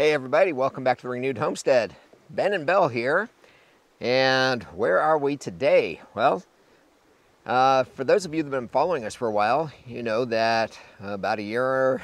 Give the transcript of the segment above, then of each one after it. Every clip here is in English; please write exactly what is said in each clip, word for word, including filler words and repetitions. Hey everybody, welcome back to the Renewed Homestead. Ben and Bell here, and where are we today? Well, uh, for those of you that have been following us for a while, you know that about a year,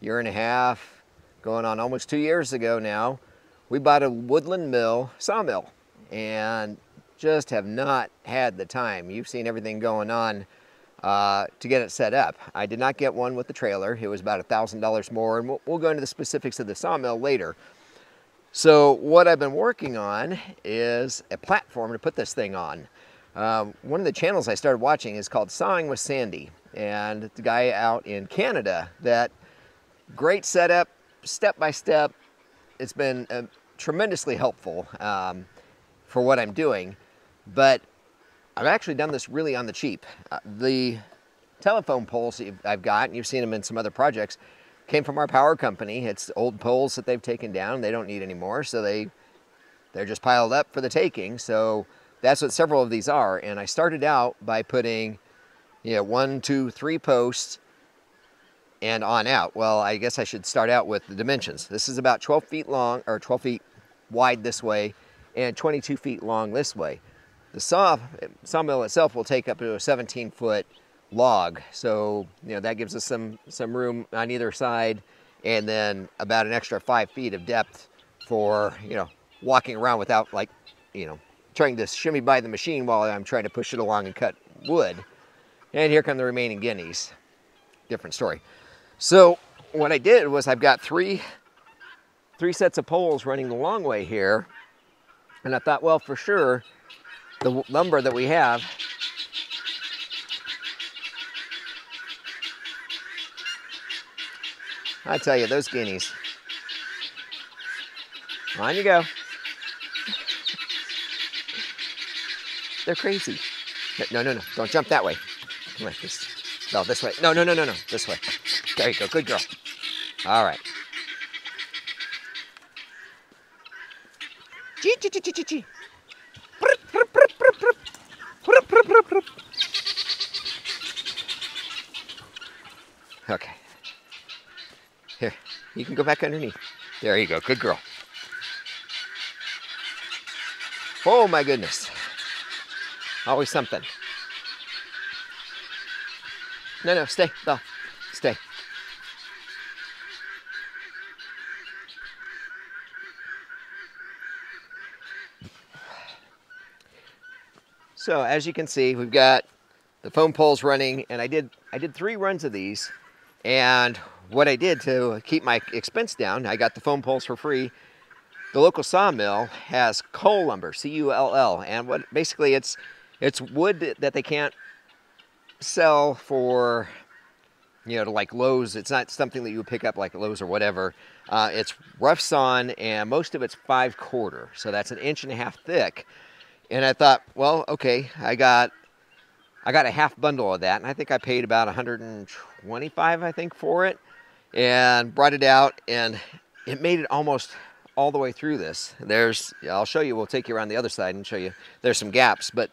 year and a half, going on almost two years ago now, we bought a Woodland Mill sawmill, and just have not had the time. You've seen everything going on Uh, to get it set up. I did not get one with the trailer. It was about a thousand dollars more, and we'll, we'll go into the specifics of the sawmill later. So what I've been working on is a platform to put this thing on. Um, one of the channels I started watching is called Sawing with Sandy, and the guy out in Canada, that great setup, step by step. It's been uh, tremendously helpful um, for what I'm doing, but I've actually done this really on the cheap. Uh, the telephone poles that I've got, and you've seen them in some other projects, came from our power company. It's old poles that they've taken down. They don't need anymore, so they, they're just piled up for the taking. So that's what several of these are. And I started out by putting, you know, one, two, three posts and on out. Well, I guess I should start out with the dimensions. This is about twelve feet long, or twelve feet wide this way, and twenty-two feet long this way. The saw, sawmill itself will take up to a seventeen foot log. So, you know, that gives us some, some room on either side, and then about an extra five feet of depth for, you know, walking around without, like, you know, trying to shimmy by the machine while I'm trying to push it along and cut wood. And here come the remaining guineas. Different story. So what I did was I've got three, three sets of poles running the long way here. And I thought, well, for sure, the lumber that we have I tell you, those guineas, on you go. They're crazy. No, no, no, don't jump that way. Come on, this, no, this way. No, no, no, no, no, this way. There you go, good girl. All right. Gee, gee, gee, gee, gee. Okay. Here, you can go back underneath. There you go, good girl. Oh my goodness. Always something. No, no, stay, no, stay. So as you can see, we've got the foam poles running, and I did, I did three runs of these. And what I did to keep my expense down, I got the foam poles for free. The local sawmill has cull lumber, C U L L, and what basically it's it's wood that they can't sell for, you know, to like Lowe's. It's not something that you would pick up like Lowe's or whatever. Uh, it's rough sawn, and most of it's five quarter, so that's an inch and a half thick. And I thought, well, okay, I got I got a half bundle of that, and I think I paid about one hundred twenty-five, I think, for it, and brought it out, and it made it almost all the way through this. There's, I'll show you, we'll take you around the other side and show you, there's some gaps, but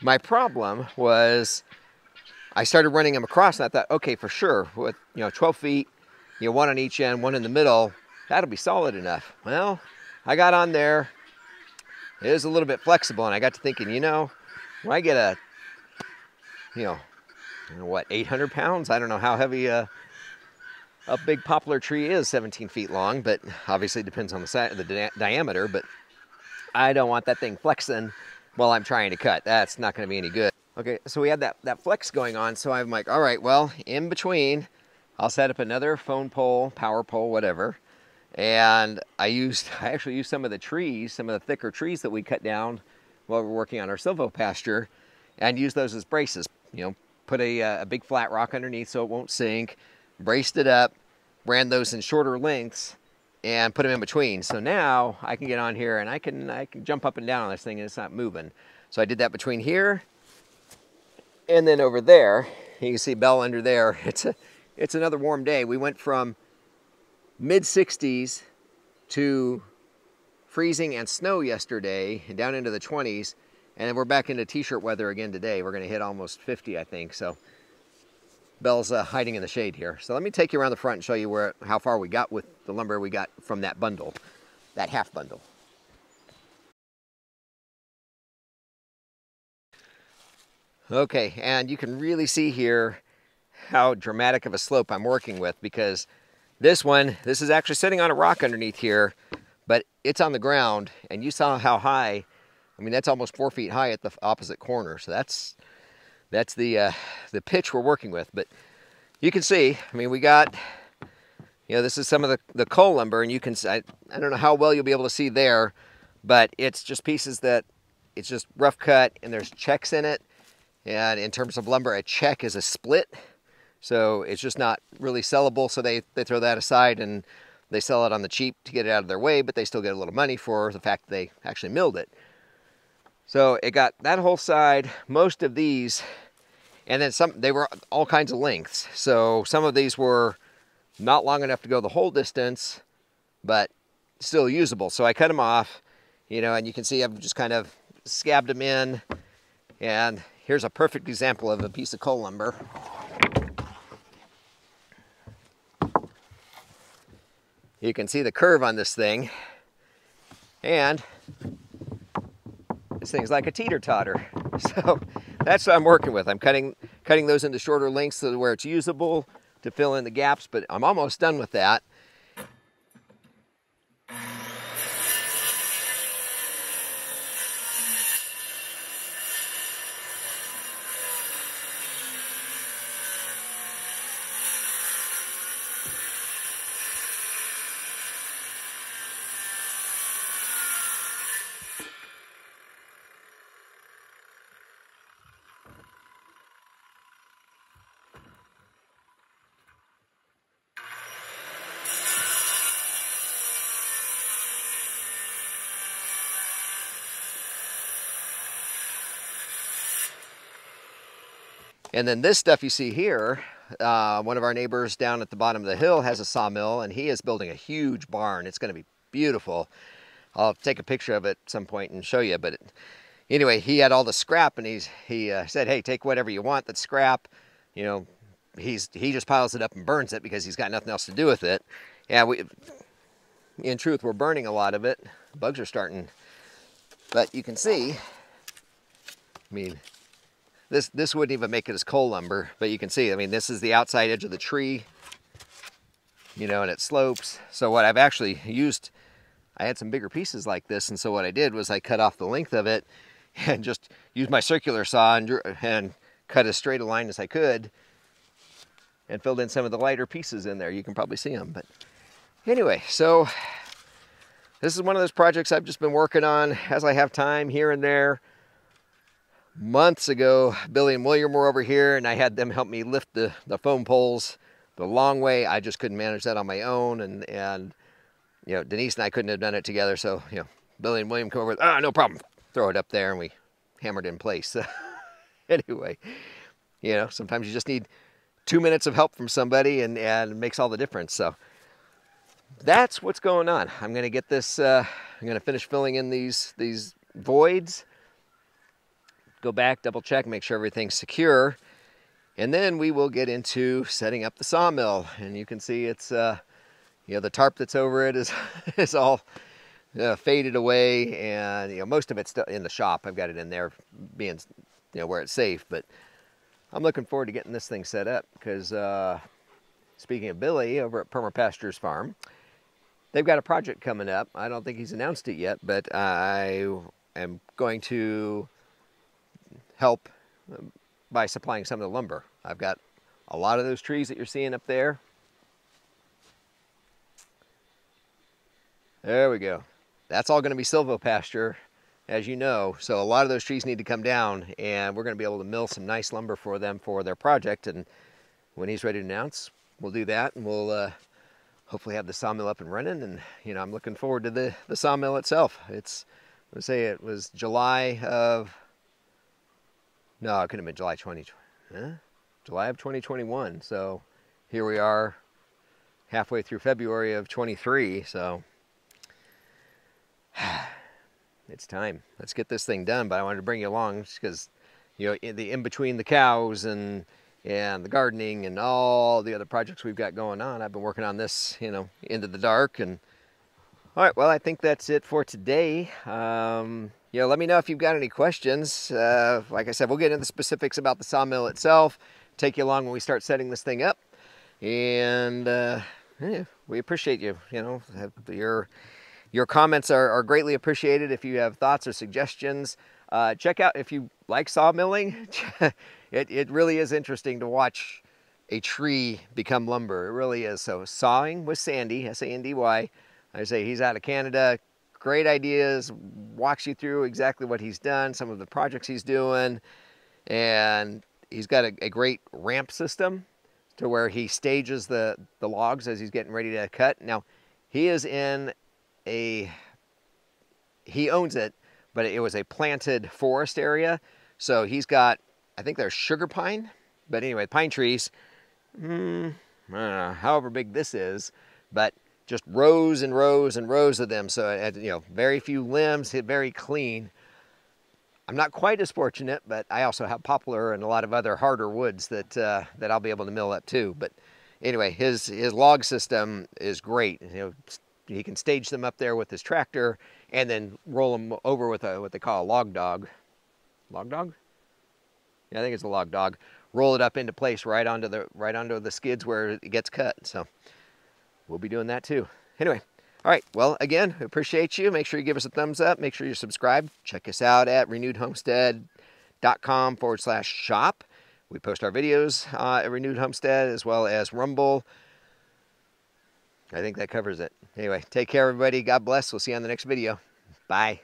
my problem was I started running them across, and I thought, okay, for sure, with, you know, twelve feet, you know, one on each end, one in the middle, that'll be solid enough. Well, I got on there. It is a little bit flexible, and I got to thinking, you know, when I get a, you know, you know what, eight hundred pounds? I don't know how heavy a, a big poplar tree is seventeen feet long, but obviously it depends on the size, the di diameter, but I don't want that thing flexing while I'm trying to cut. That's not going to be any good. Okay, so we had that, that flex going on, so I'm like, all right, well, in between, I'll set up another phone pole, power pole, whatever. And I used, I actually used some of the trees, some of the thicker trees that we cut down while we were working on our silvo pasture, and used those as braces. You know, put a, a big flat rock underneath so it won't sink, braced it up, ran those in shorter lengths, and put them in between. So now I can get on here and I can, I can jump up and down on this thing and it's not moving. So I did that between here and then over there. You can see Bell under there. It's a, it's another warm day. We went from mid sixties to freezing and snow yesterday, and down into the twenties, and then we're back into t-shirt weather again today. We're going to hit almost fifty, I think. So Belle's uh, hiding in the shade here. So let me take you around the front and show you where how far we got with the lumber we got from that bundle, that half bundle. Okay, and you can really see here how dramatic of a slope I'm working with, because this one, this is actually sitting on a rock underneath here, but it's on the ground, and you saw how high, I mean, that's almost four feet high at the opposite corner. So that's that's the, uh, the pitch we're working with. But you can see, I mean, we got, you know, this is some of the, the coal lumber, and you can see, I, I don't know how well you'll be able to see there, but it's just pieces that, it's just rough cut, and there's checks in it. And in terms of lumber, a check is a split. So it's just not really sellable. So they, they throw that aside and they sell it on the cheap to get it out of their way, but they still get a little money for the fact that they actually milled it. So it got that whole side, most of these, and then some, they were all kinds of lengths. So some of these were not long enough to go the whole distance, but still usable. So I cut them off, you know, and you can see I've just kind of scabbed them in. And here's a perfect example of a piece of coal lumber. You can see the curve on this thing. And this thing's like a teeter-totter. So that's what I'm working with. I'm cutting, cutting those into shorter lengths so where it's usable to fill in the gaps, but I'm almost done with that. And then this stuff you see here, uh, one of our neighbors down at the bottom of the hill has a sawmill, and he is building a huge barn. It's going to be beautiful. I'll take a picture of it at some point and show you. But it, anyway, he had all the scrap, and he's, he uh, said, hey, take whatever you want that's scrap. You know, he's, he just piles it up and burns it because he's got nothing else to do with it. Yeah, we, in truth, we're burning a lot of it. Bugs are starting. But you can see, I mean... This, this wouldn't even make it as coal lumber, but you can see, I mean, this is the outside edge of the tree, you know, and it slopes. So what I've actually used, I had some bigger pieces like this, and so what I did was I cut off the length of it and just used my circular saw and, and cut as straight a line as I could and filled in some of the lighter pieces in there. You can probably see them, but anyway, so this is one of those projects I've just been working on as I have time here and there. Months ago, Billy and William were over here, and I had them help me lift the, the foam poles the long way. I just couldn't manage that on my own, and, and you know, Denise and I couldn't have done it together, so, you know, Billy and William come over, ah, no problem, throw it up there, and we hammered in place. Anyway, you know, sometimes you just need two minutes of help from somebody, and, and it makes all the difference, so that's what's going on. I'm going to get this, uh, I'm going to finish filling in these, these voids, go back, double check, make sure everything's secure. And then we will get into setting up the sawmill. And you can see it's, uh, you know, the tarp that's over it is, is all uh, faded away. And, you know, most of it's still in the shop. I've got it in there being, you know, where it's safe. But I'm looking forward to getting this thing set up because, uh, speaking of Billy over at Perma Pastures Farm, they've got a project coming up. I don't think he's announced it yet, but I am going to help by supplying some of the lumber. I've got a lot of those trees that you're seeing up there. There we go. That's all going to be silvopasture, as you know. So a lot of those trees need to come down, and we're going to be able to mill some nice lumber for them for their project. And when he's ready to announce, we'll do that, and we'll uh, hopefully have the sawmill up and running. And you know, I'm looking forward to the the sawmill itself. It's, let's say it was July of. No, it could have been July twenty, huh? July of twenty twenty-one. So here we are halfway through February of twenty-three. So it's time. Let's get this thing done. But I wanted to bring you along because, you know, in the in between the cows and and the gardening and all the other projects we've got going on. I've been working on this, you know, into the dark. And all right, well, I think that's it for today. Um, you know, let me know if you've got any questions. Uh, like I said, we'll get into the specifics about the sawmill itself. Take you along when we start setting this thing up. And uh, yeah, we appreciate you. You know, your your comments are, are greatly appreciated. If you have thoughts or suggestions, uh, check out, if you like sawmilling, it, it really is interesting to watch a tree become lumber. It really is. So Sawing with Sandy, S A N D Y. I say he's out of Canada. Great ideas. Walks you through exactly what he's done, some of the projects he's doing. And he's got a, a great ramp system to where he stages the, the logs as he's getting ready to cut. Now, he is in a, he owns it, but it was a planted forest area. So he's got, I think there's sugar pine, but anyway, pine trees, mm, I don't know, however big this is, but just rows and rows and rows of them. So, you know, very few limbs, very clean. I'm not quite as fortunate, but I also have poplar and a lot of other harder woods that uh, that I'll be able to mill up too. But anyway, his his log system is great. You know, he can stage them up there with his tractor and then roll them over with a what they call a log dog. Log dog? Yeah, I think it's a log dog. Roll it up into place right onto the right onto the skids where it gets cut. So we'll be doing that too. Anyway. All right, well, again, appreciate you. Make sure you give us a thumbs up. Make sure you're subscribed. Check us out at renewed homestead dot com forward slash shop. We post our videos uh, at Renewed Homestead as well as Rumble. I think that covers it. Anyway, take care, everybody. God bless. We'll see you on the next video. Bye.